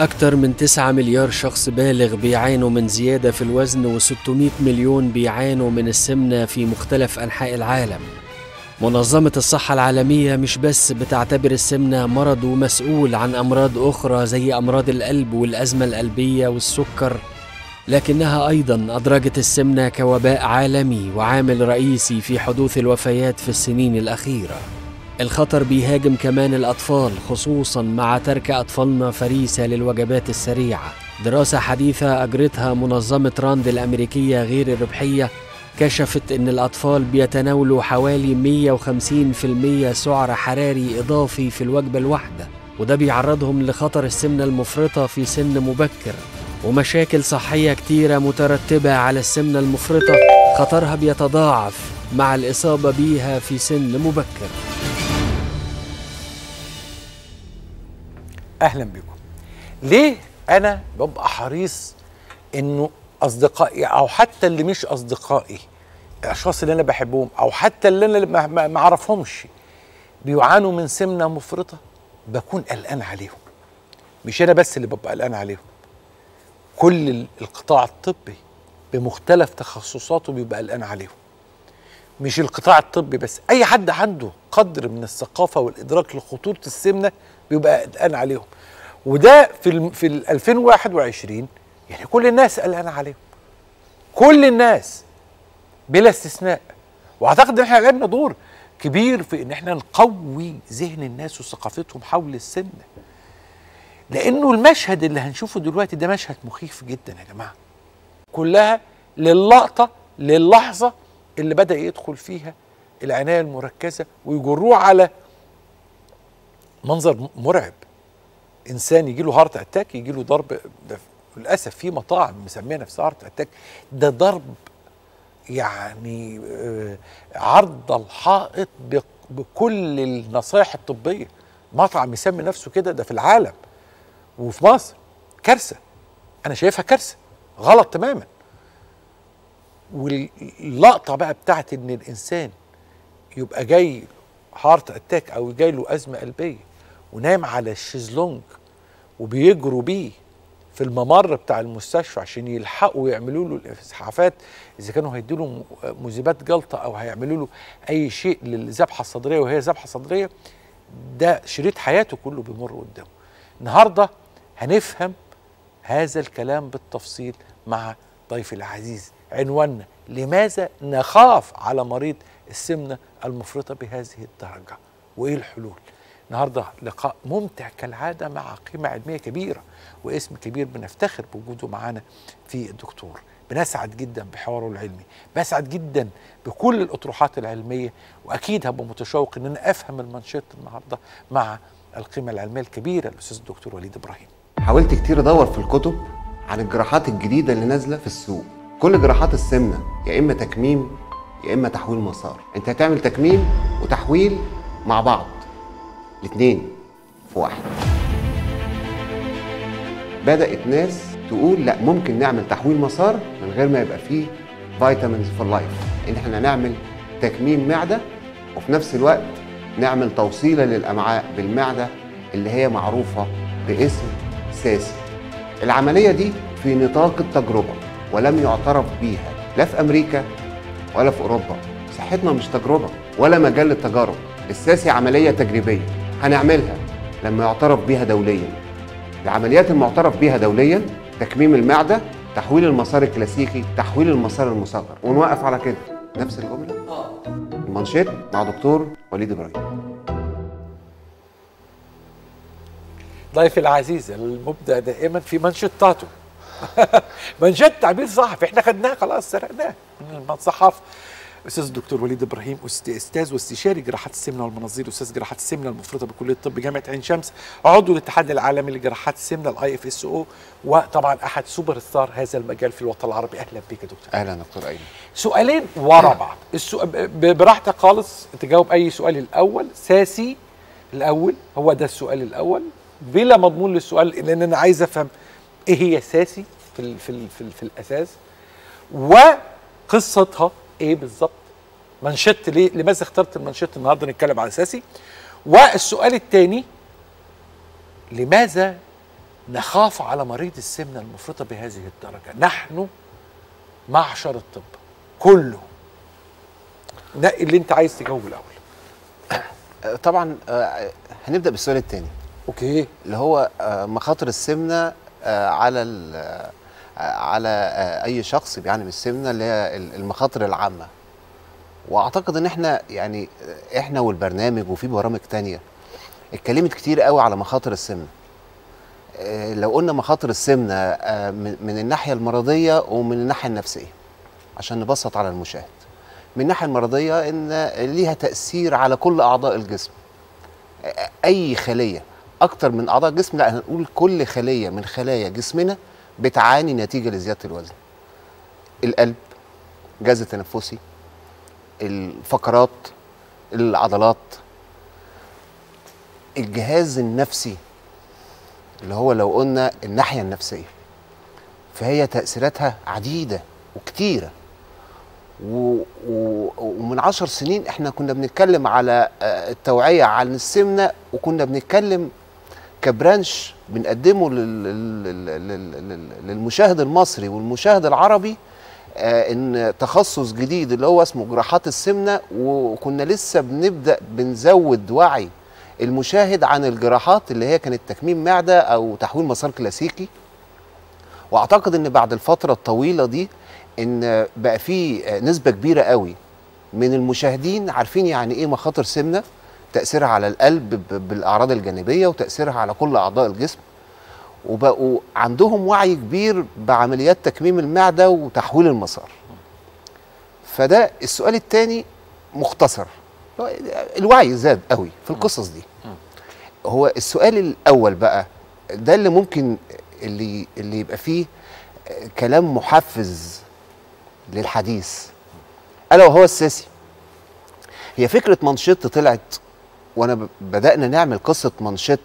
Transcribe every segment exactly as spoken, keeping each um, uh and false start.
أكثر من تسعة مليار شخص بالغ بيعانوا من زيادة في الوزن وستمائة مليون بيعانوا من السمنة في مختلف أنحاء العالم. منظمة الصحة العالمية مش بس بتعتبر السمنة مرض ومسؤول عن أمراض أخرى زي أمراض القلب والأزمة القلبية والسكر، لكنها أيضاً أدرجت السمنة كوباء عالمي وعامل رئيسي في حدوث الوفيات في السنين الأخيرة. الخطر بيهاجم كمان الأطفال، خصوصاً مع ترك أطفالنا فريسة للوجبات السريعة. دراسة حديثة أجرتها منظمة راند الأمريكية غير الربحية كشفت إن الأطفال بيتناولوا حوالي مئة وخمسين بالمئة سعر حراري إضافي في الوجبة الواحدة، وده بيعرضهم لخطر السمنة المفرطة في سن مبكر. ومشاكل صحية كتيرة مترتبة على السمنة المفرطة خطرها بيتضاعف مع الإصابة بيها في سن مبكر. أهلا بكم. ليه أنا ببقى حريص إنه أصدقائي أو حتى اللي مش أصدقائي، الأشخاص اللي أنا بحبهم أو حتى اللي أنا ما أعرفهمش بيعانوا من سمنة مفرطة، بكون قلقان عليهم. مش أنا بس اللي ببقى قلقان عليهم، كل القطاع الطبي بمختلف تخصصاته بيبقى قلقان عليهم. مش القطاع الطبي بس، أي حد عنده قدر من الثقافة والإدراك لخطورة السمنة بيبقى قلقان عليهم. وده في في ألفين وواحد وعشرين يعني كل الناس قلقانة عليهم، كل الناس بلا استثناء. واعتقد ان احنا لعبنا دور كبير في ان احنا نقوي ذهن الناس وثقافتهم حول السمنة، لانه المشهد اللي هنشوفه دلوقتي ده مشهد مخيف جدا يا جماعة. كلها للقطة للحظة اللي بدأ يدخل فيها العناية المركزة ويجروه على منظر مرعب. انسان يجي له هارت اتاك، يجي له ضرب، للاسف في مطاعم مسميه نفسها هارت اتاك، ده ضرب يعني عرض الحائط بكل النصائح الطبيه. مطعم يسمي نفسه كده، ده في العالم وفي مصر كارثه، انا شايفها كارثه، غلط تماما. واللقطه بقى بتاعت ان الانسان يبقى جاي هارت اتاك او جاي له ازمه قلبيه ونام على الشيزلونج وبيجروا بيه في الممر بتاع المستشفى عشان يلحقوا ويعملوا له الاسعافات، اذا كانوا هيدوا له مذيبات جلطه او هيعملوا له اي شيء للذبحه الصدريه وهي ذبحه صدريه، ده شريط حياته كله بيمر قدامه. النهارده هنفهم هذا الكلام بالتفصيل مع ضيفي العزيز. عنواننا: لماذا نخاف على مريض السمنه المفرطه بهذه الدرجه وايه الحلول؟ النهارده لقاء ممتع كالعاده مع قيمه علميه كبيره واسم كبير بنفتخر بوجوده معانا في الدكتور. بنسعد جدا بحواره العلمي، بسعد جدا بكل الاطروحات العلميه، واكيد هبقى متشوق ان انا افهم المنشط النهارده مع القيمه العلميه الكبيره الاستاذ الدكتور وليد ابراهيم. حاولت كتير ادور في الكتب عن الجراحات الجديده اللي نازله في السوق. كل جراحات السمنه يا اما تكميم يا اما تحويل مسار. انت هتعمل تكميم وتحويل مع بعض، الاثنين في واحد. بدأت ناس تقول لا، ممكن نعمل تحويل مسار من غير ما يبقى فيه فيتامينز فور لايف، ان احنا نعمل تكميم معده وفي نفس الوقت نعمل توصيله للامعاء بالمعده اللي هي معروفه باسم ساسي. العمليه دي في نطاق التجربه ولم يعترف بيها لا في امريكا ولا في اوروبا. صحتنا مش تجربه ولا مجال للتجارب. الساسي عمليه تجريبيه هنعملها لما يعترف بيها دوليا. العمليات المعترف بيها دوليا: تكميم المعده، تحويل المسار الكلاسيكي، تحويل المسار المصغر. ونوقف على كده نفس الجمله. اه المنشط مع دكتور وليد ابراهيم. ضيفي العزيز المبدع دائما في منشطاته. منشط تعبير صحفي احنا خدناه خلاص، سرقناه من الصحافه. استاذ الدكتور وليد ابراهيم، استاذ واستشاري جراحات السمنه والمناظير، واستاذ جراحات السمنه المفرطه بكليه الطب جامعه عين شمس، عضو الاتحاد العالمي لجراحات السمنه الاي اف اس او، وطبعا احد سوبر ستار هذا المجال في الوطن العربي. اهلا بيك يا دكتور. اهلا دكتور ايمن. سؤالين ورا بعض، براحتك خالص تجاوب اي سؤال. الاول ساسي، الاول هو ده السؤال الاول بلا مضمون للسؤال، لان انا عايز افهم ايه هي ساسي في ال في ال في, ال في الاساس، وقصتها ايه بالظبط؟ منشط ليه؟ لماذا اخترت المنشط النهارده نتكلم على ساسي؟ والسؤال الثاني: لماذا نخاف على مريض السمنة المفرطة بهذه الدرجة. نحن معشر الطب كله. نقي اللي انت عايز تجاوبه الاول. طبعا هنبدأ بالسؤال الثاني. اوكي. اللي هو مخاطر السمنة على على اي شخص بيعاني من السمنة، اللي هي المخاطر العامة. واعتقد ان احنا يعني احنا والبرنامج وفي برامج تانية اتكلمت كتير قوي على مخاطر السمنة. لو قلنا مخاطر السمنة من الناحية المرضية ومن الناحية النفسية عشان نبسط على المشاهد. من الناحية المرضية ان ليها تأثير على كل اعضاء الجسم. اي خلية، اكتر من اعضاء الجسم، لا هنقول كل خلية من خلايا جسمنا بتعاني نتيجة لزيادة الوزن. القلب، الجهاز التنفسي، الفقرات، العضلات، الجهاز النفسي اللي هو لو قلنا الناحية النفسية، فهي تأثيراتها عديدة وكتيرة. و... و... ومن عشر سنين احنا كنا بنتكلم على التوعية عن السمنة، وكنا بنتكلم كبرانش بنقدمه لل... لل... للمشاهد المصري والمشاهد العربي، ان تخصص جديد اللي هو اسمه جراحات السمنة. وكنا لسه بنبدأ بنزود وعي المشاهد عن الجراحات اللي هي كانت تكميم معدة او تحويل مسار كلاسيكي. واعتقد ان بعد الفترة الطويلة دي ان بقى في نسبة كبيرة قوي من المشاهدين عارفين يعني ايه مخاطر سمنة، تأثيرها على القلب بالاعراض الجانبية وتأثيرها على كل اعضاء الجسم، وبقوا عندهم وعي كبير بعمليات تكميم المعدة وتحويل المسار. فده السؤال الثاني مختصر، الوعي زاد قوي في القصص دي. هو السؤال الأول بقى ده اللي ممكن اللي اللي يبقى فيه كلام محفز للحديث، ألا وهو الساسي. هي فكرة منشط طلعت وأنا بدأنا نعمل قصة منشط،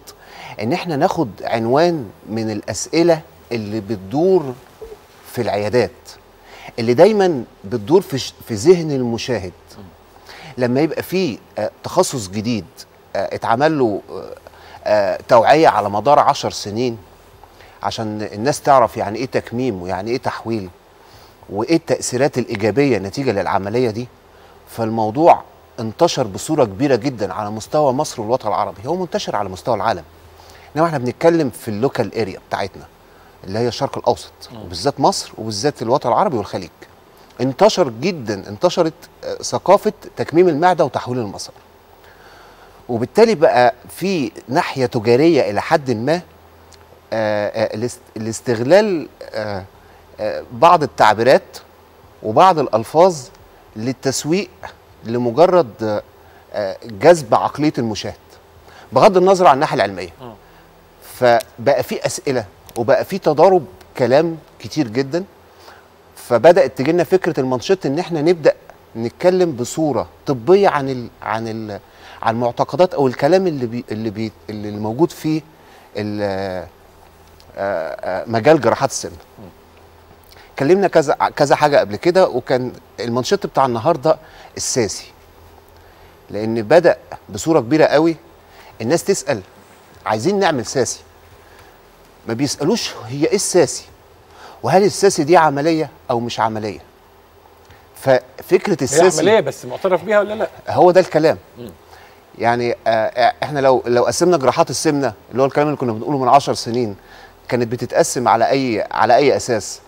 إن إحنا ناخد عنوان من الأسئلة اللي بتدور في العيادات، اللي دايما بتدور في, في ذهن المشاهد لما يبقى فيه تخصص جديد اتعمل له توعية على مدار عشر سنين عشان الناس تعرف يعني إيه تكميم ويعني إيه تحويل وإيه التأثيرات الإيجابية نتيجة للعملية دي. فالموضوع انتشر بصورة كبيرة جدا على مستوى مصر والوطن العربي. هو منتشر على مستوى العالم، انما احنا بنتكلم في اللوكال اريا بتاعتنا اللي هي الشرق الاوسط وبالذات مصر وبالذات الوطن العربي والخليج. انتشر جدا، انتشرت ثقافة تكميم المعدة وتحويل المسار، وبالتالي بقى في ناحية تجارية الى حد ما لاستغلال بعض التعبيرات وبعض الالفاظ للتسويق لمجرد جذب عقلية المشاهد بغض النظر عن الناحية العلمية. فبقى في أسئلة وبقى في تضارب كلام كتير جدا. فبدأت تجينا فكرة المنشط إن احنا نبدأ نتكلم بصورة طبية عن ال عن ال عن المعتقدات أو الكلام اللي بي اللي بي اللي الموجود فيه مجال جراحات السمنة. اتكلمنا كذا كذا حاجه قبل كده، وكان المنشط بتاع النهارده الساسي، لان بدا بصوره كبيره قوي الناس تسال عايزين نعمل ساسي، ما بيسالوش هي ايه الساسي وهل الساسي دي عمليه او مش عمليه. ففكره الساسي هي عمليه بس معترف بيها ولا لا، هو ده الكلام. م. يعني آه احنا لو لو قسمنا جراحات السمنه اللي هو الكلام اللي كنا بنقوله من عشر سنين، كانت بتتقسم على اي على اي اساس؟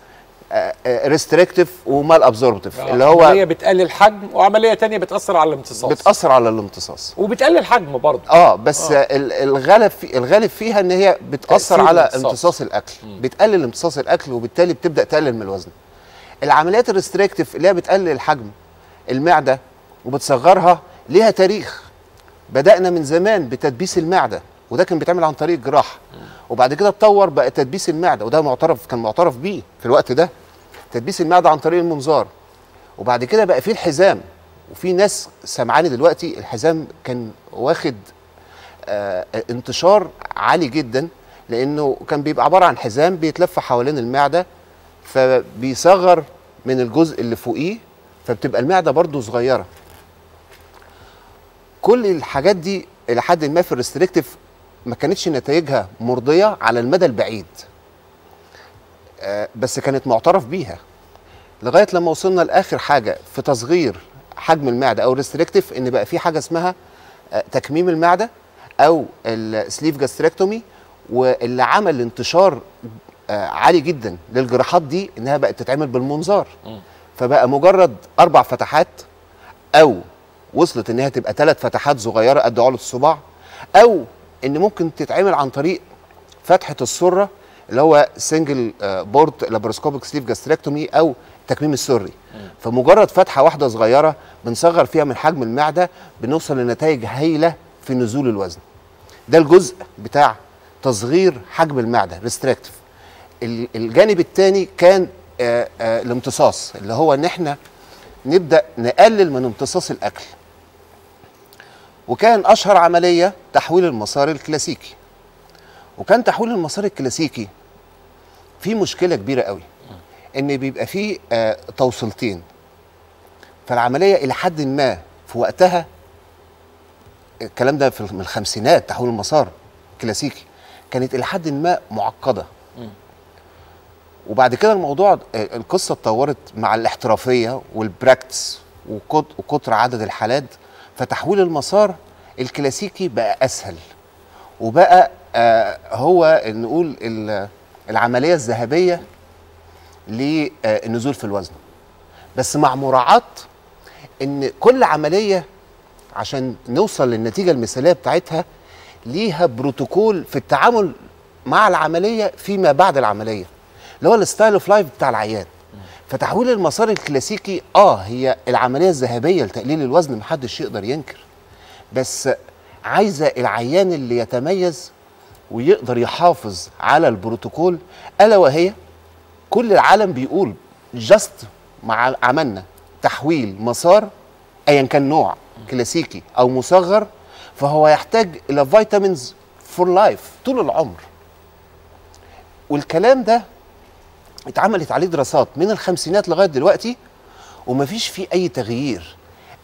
ريستريكتيف ومال ابزوربتيف، اللي هو عمليه بتقلل حجم وعمليه ثانيه بتاثر على الامتصاص. بتاثر على الامتصاص وبتقلل حجم برضه. اه بس آه. الغالب في الغالب فيها ان هي بتاثر على الامتصاص, امتصاص الاكل، م. بتقلل امتصاص الاكل وبالتالي بتبدا تقلل من الوزن. العمليات الريستريكتيف اللي هي بتقلل الحجم المعده وبتصغرها ليها تاريخ. بدانا من زمان بتدبيس المعده، وده كان بيتعمل عن طريق الجراحه، وبعد كده اتطور بقى تدبيس المعده، وده معترف كان معترف بيه في الوقت ده، تدبيس المعده عن طريق المنظار. وبعد كده بقى في الحزام، وفي ناس سمعاني دلوقتي الحزام كان واخد آه انتشار عالي جدا، لانه كان بيبقى عباره عن حزام بيتلف حوالين المعده فبيصغر من الجزء اللي فوقيه، فبتبقى المعده برضو صغيره. كل الحاجات دي الى حد ما في الريستريكتيف ما كانتش نتائجها مرضية على المدى البعيد، بس كانت معترف بيها لغاية لما وصلنا لآخر حاجة في تصغير حجم المعدة أو ريستريكتيف، إن بقى في حاجة اسمها تكميم المعدة أو السليف جاستريكتومي، واللي عمل انتشار عالي جدا للجراحات دي إنها بقت تتعمل بالمنظار. فبقى مجرد أربع فتحات، أو وصلت إنها تبقى ثلاث فتحات صغيرة قد عقلة الصباع، أو إن ممكن تتعمل عن طريق فتحة السرة اللي هو سنجل بورد لابروسكوبيك سليف جاستريكتومي أو التكميم السري. فمجرد فتحة واحدة صغيرة بنصغر فيها من حجم المعدة بنوصل لنتائج هائلة في نزول الوزن. ده الجزء بتاع تصغير حجم المعدة ريستريكتيف. الجانب الثاني كان آآ آآ الامتصاص، اللي هو ان احنا نبدأ نقلل من امتصاص الأكل. وكان أشهر عملية تحويل المسار الكلاسيكي. وكان تحويل المسار الكلاسيكي فيه مشكلة كبيرة قوي، ان بيبقى فيه آه توصيلتين. فالعمليه الى حد ما في وقتها، الكلام ده في الخمسينات، تحويل المسار كلاسيكي كانت الى حد ما معقده. م. وبعد كده الموضوع آه القصه اتطورت مع الاحترافيه والبراكتس وكتر عدد الحالات، فتحويل المسار الكلاسيكي بقى اسهل، وبقى آه هو نقول العمليه الذهبيه للنزول في الوزن، بس مع مراعاة ان كل عملية عشان نوصل للنتيجة المثالية بتاعتها ليها بروتوكول في التعامل مع العملية فيما بعد العملية، اللي هو الستايل اوف لايف بتاع العيان. فتحويل المسار الكلاسيكي اه هي العملية الذهبية لتقليل الوزن، محدش يقدر ينكر، بس عايزة العيان اللي يتميز ويقدر يحافظ على البروتوكول، الا وهي كل العالم بيقول جاست مع عملنا تحويل مسار ايا كان نوع كلاسيكي او مصغر، فهو يحتاج الى فيتامينز فور لايف طول العمر. والكلام ده اتعملت عليه دراسات من الخمسينات لغايه دلوقتي ومفيش فيه اي تغيير.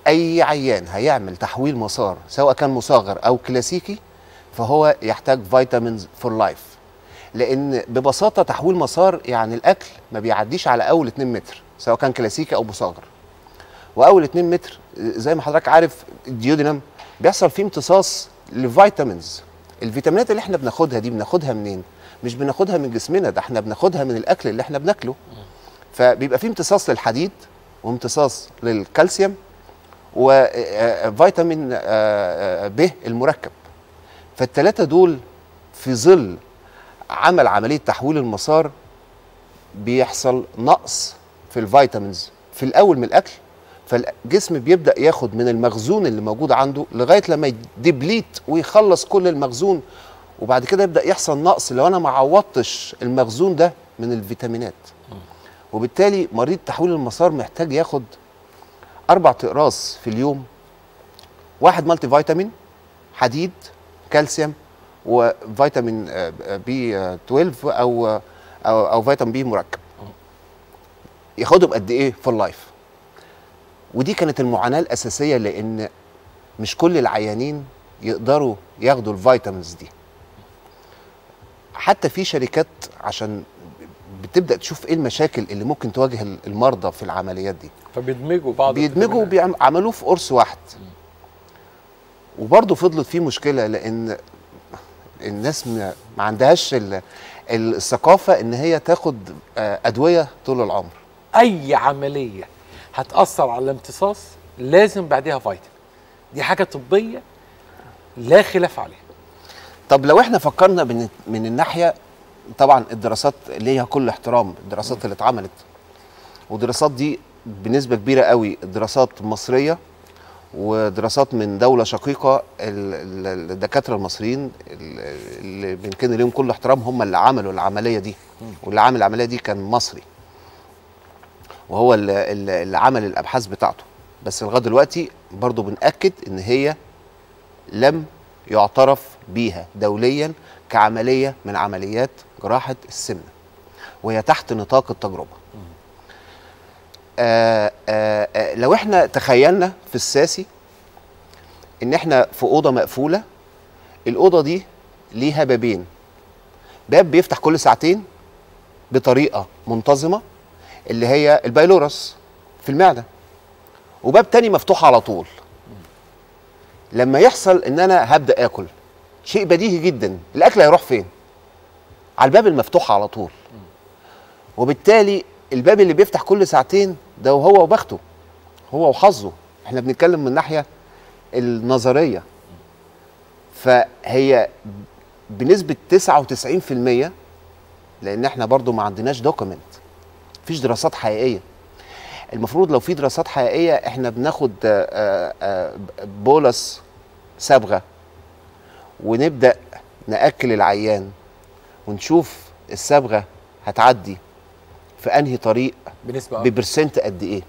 اي عيان هيعمل تحويل مسار سواء كان مصغر او كلاسيكي فهو يحتاج فيتامينز فور لايف، لأن ببساطة تحويل مسار يعني الأكل ما بيعديش على أول اتنين متر سواء كان كلاسيكي أو مصغر. وأول اتنين متر زي ما حضرتك عارف الديودينم بيحصل فيه امتصاص لفيتامينز. الفيتامينات اللي احنا بناخدها دي بناخدها منين؟ مش بناخدها من جسمنا، ده احنا بناخدها من الأكل اللي احنا بناكله. فبيبقى فيه امتصاص للحديد وامتصاص للكالسيوم وفيتامين ب المركب. فالثلاثة دول في ظل عمل عملية تحويل المسار بيحصل نقص في الفيتامينز في الأول من الأكل، فالجسم بيبدأ ياخد من المخزون اللي موجود عنده لغاية لما يدبليت ويخلص كل المخزون، وبعد كده يبدأ يحصل نقص لو أنا ما عوضتش المخزون ده من الفيتامينات. وبالتالي مريض تحويل المسار محتاج ياخد أربع أقراص في اليوم، واحد مالتي فيتامين، حديد، كالسيوم، وفيتامين بي اتناشر او او, أو فيتامين بي مركب. ياخدهم قد ايه في اللايف؟ ودي كانت المعاناه الاساسيه، لان مش كل العيانين يقدروا ياخدوا الفيتامينز دي. حتى في شركات عشان بتبدا تشوف ايه المشاكل اللي ممكن تواجه المرضى في العمليات دي، فبيدمجوا بعض، بيدمجوا وبيعملوه في قرص واحد. وبرضه فضلت فيه مشكله، لان الناس ما عندهاش الثقافه ان هي تاخد ادويه طول العمر. اي عمليه هتاثر على الامتصاص لازم بعدها فيتامين، دي حاجه طبيه لا خلاف عليها. طب لو احنا فكرنا من من الناحيه، طبعا الدراسات ليها كل احترام، الدراسات اللي اتعملت، والدراسات دي بنسبه كبيره قوي دراسات مصريه ودراسات من دولة شقيقة. الدكاترة المصريين اللي بنكن لهم كل احترام هم اللي عملوا العملية دي، واللي عمل العملية دي كان مصري وهو اللي عمل الأبحاث بتاعته. بس لغاية دلوقتي برضو بنأكد إن هي لم يعترف بيها دوليا كعملية من عمليات جراحة السمنة، وهي تحت نطاق التجربة. آآ آآ لو احنا تخيلنا في الساسي ان احنا في اوضه مقفوله، الاوضه دي ليها بابين، باب بيفتح كل ساعتين بطريقه منتظمه اللي هي البايلورس في المعده، وباب تاني مفتوح على طول. لما يحصل ان انا هبدا اكل شيء بديهي جدا، الاكل هيروح فين؟ على الباب المفتوح على طول. وبالتالي الباب اللي بيفتح كل ساعتين ده وهو وبخته، هو وحظه، احنا بنتكلم من الناحيه النظريه. فهي بنسبه تسعة وتسعين في المية، لان احنا برضو ما عندناش دوكيمنت، مفيش دراسات حقيقيه. المفروض لو في دراسات حقيقيه احنا بناخد بولس صبغه ونبدا ناكل العيان ونشوف الصبغه هتعدي في انهي طريق ببرسنت قد ايه،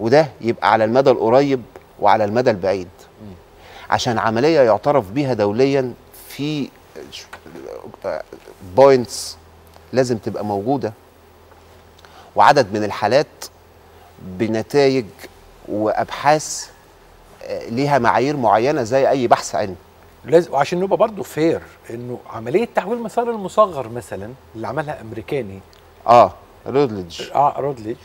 وده يبقى على المدى القريب وعلى المدى البعيد، عشان عمليه يعترف بيها دوليا. في بوينتس لازم تبقى موجوده وعدد من الحالات بنتائج وابحاث ليها معايير معينه زي اي بحث علمي. لازم، وعشان نبقى برضه فير، انه عمليه تحويل مسار المصغر مثلا اللي عملها امريكاني اه رودليتش اه رودليتش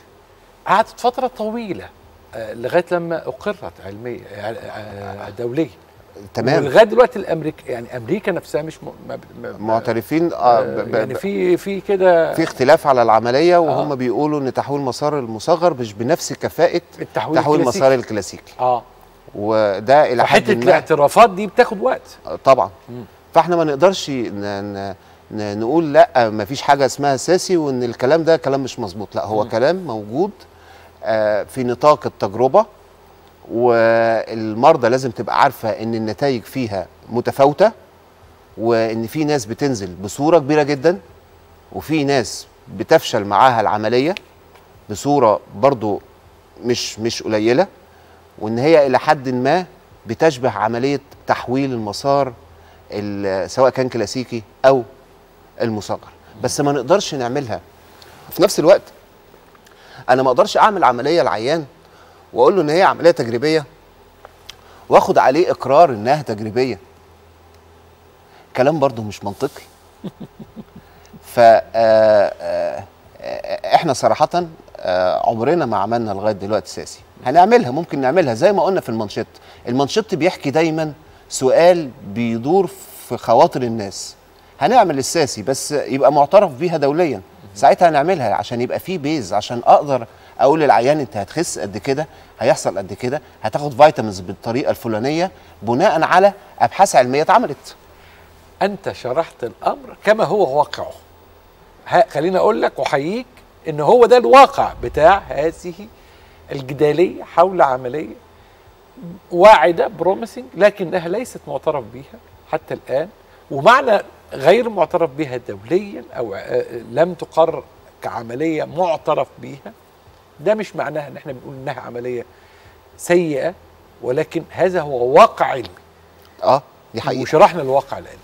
قعدت فتره طويله آه لغايه لما اقرت علميا آه دوليا. تمام. ولغايه دلوقتي الامريكا يعني امريكا نفسها مش م... م... م... معترفين آه ب... يعني في في كده في اختلاف على العمليه، وهم آه. بيقولوا ان تحويل مسار المصغر مش بنفس كفاءه التحويل تحويل المسار الكلاسيكي. اه وده الى حد ما الاعترافات دي بتاخد وقت طبعا. مم. فاحنا ما نقدرش ن... ن... نقول لا ما فيش حاجه اسمها ساسي وان الكلام ده كلام مش مظبوط، لا هو مم. كلام موجود آه في نطاق التجربه، والمرضى لازم تبقى عارفه ان النتائج فيها متفاوته، وان في ناس بتنزل بصوره كبيره جدا وفي ناس بتفشل معاها العمليه بصوره برضو مش مش قليله، وان هي الى حد ما بتشبه عمليه تحويل المسار سواء كان كلاسيكي او المصغر، بس ما نقدرش نعملها. في نفس الوقت انا ما اقدرش اعمل عمليه لعيان واقول له ان هي عمليه تجريبيه واخد عليه اقرار انها تجريبيه، كلام برضه مش منطقي. ف احنا صراحه عمرنا ما عملنا لغايه دلوقتي ساسي، هنعملها ممكن نعملها زي ما قلنا في المانشيت. المانشيت بيحكي دايما سؤال بيدور في خواطر الناس، هنعمل الساسي بس يبقى معترف بيها دوليا، ساعتها هنعملها عشان يبقى في بيز، عشان اقدر اقول للعيان انت هتخس قد كده، هيحصل قد كده، هتاخد فيتامينز بالطريقه الفلانيه بناء على ابحاث علميه اتعملت. انت شرحت الامر كما هو واقعه. خليني اقول لك واحييك ان هو ده الواقع بتاع هذه الجداليه حول عمليه واعده بروميسنج لكنها ليست معترف بها حتى الان، ومعنى غير معترف بها دوليا او لم تقرر كعمليه معترف بها، ده مش معناها ان احنا بنقول انها عمليه سيئه، ولكن هذا هو واقع علمي. اه دي حقيقه، وشرحنا الواقع العلمي،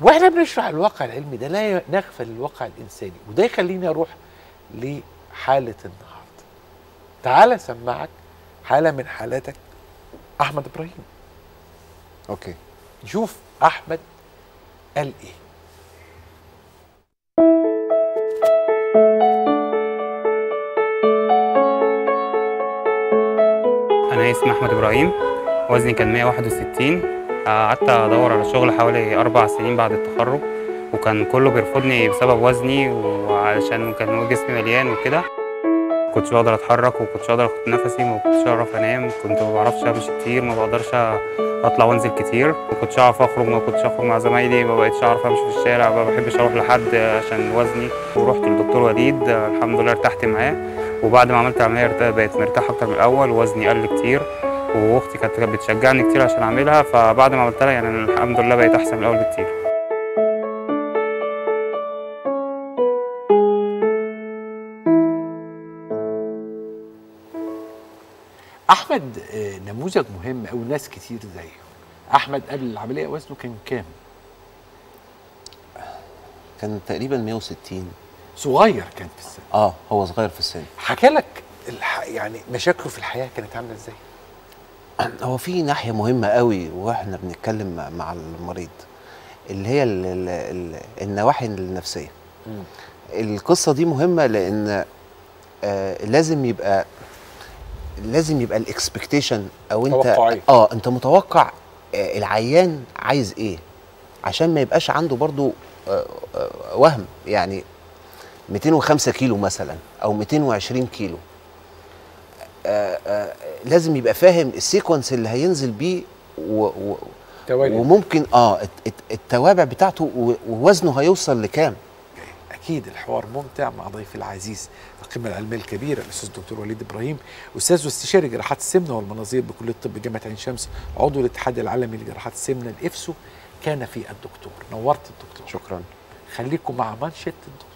واحنا بنشرح الواقع العلمي ده لا نغفل الواقع الانساني. وده يخليني اروح لحاله النهارده. تعالى اسمعك حاله من حالاتك احمد ابراهيم. اوكي، نشوف احمد قال ايه. أنا اسمي أحمد إبراهيم، وزني كان مية وواحد وستين، قعدت أدور على شغل حوالي أربع سنين بعد التخرج، وكان كله بيرفضني بسبب وزني وعشان كان جسمي مليان وكده. كنتش بقدر أتحرك وكنتش بقدر أخد نفسي، ما كنتش أعرف أنام، كنت ما بعرفش أمشي كتير، ما بقدرش أطلع وأنزل كتير، ما كنتش أعرف أخرج، ما كنتش أخرج مع زمايلي، ما بقتش أعرف أمشي في الشارع، ما بحبش أروح لحد عشان وزني. ورحت للدكتور وليد، الحمد لله ارتحت معاه، وبعد ما عملت عمليه بقيت مرتاحه اكتر من الاول، وزني قل كتير، واختي كانت بتشجعني كتير عشان اعملها، فبعد ما عملتها يعني الحمد لله بقيت احسن من الاول بكتير. احمد نموذج مهم او ناس كتير زيه. احمد قبل العمليه وزنه كان كام؟ كان تقريبا مية وستين. صغير كان في السن. اه هو صغير في السن. حكى لك الح... يعني مشاكله في الحياه كانت عامله ازاي؟ هو في ناحيه مهمه قوي واحنا بنتكلم مع المريض، اللي هي ال ال ال النواحي النفسيه. مم. القصه دي مهمه لان آه لازم يبقى لازم يبقى الاكسبكتيشن او انت توقعي. اه انت متوقع آه العيان عايز ايه عشان ما يبقاش عنده برضو آه آه وهم. يعني مئتين وخمسة كيلو مثلا او مئتين وعشرين كيلو آآ آآ لازم يبقى فاهم السيكونس اللي هينزل بيه و و وممكن اه التوابع بتاعته ووزنه هيوصل لكام. اكيد الحوار ممتع مع ضيفي العزيز القيمه العلميه الكبيره الاستاذ الدكتور وليد ابراهيم، استاذ واستشاري جراحات السمنه والمناظير بكليه الطب جامعه عين شمس، عضو الاتحاد العالمي لجراحات السمنه الافسو. كان في الدكتور، نورت الدكتور. شكرا. خليكم مع منشط الدكتور.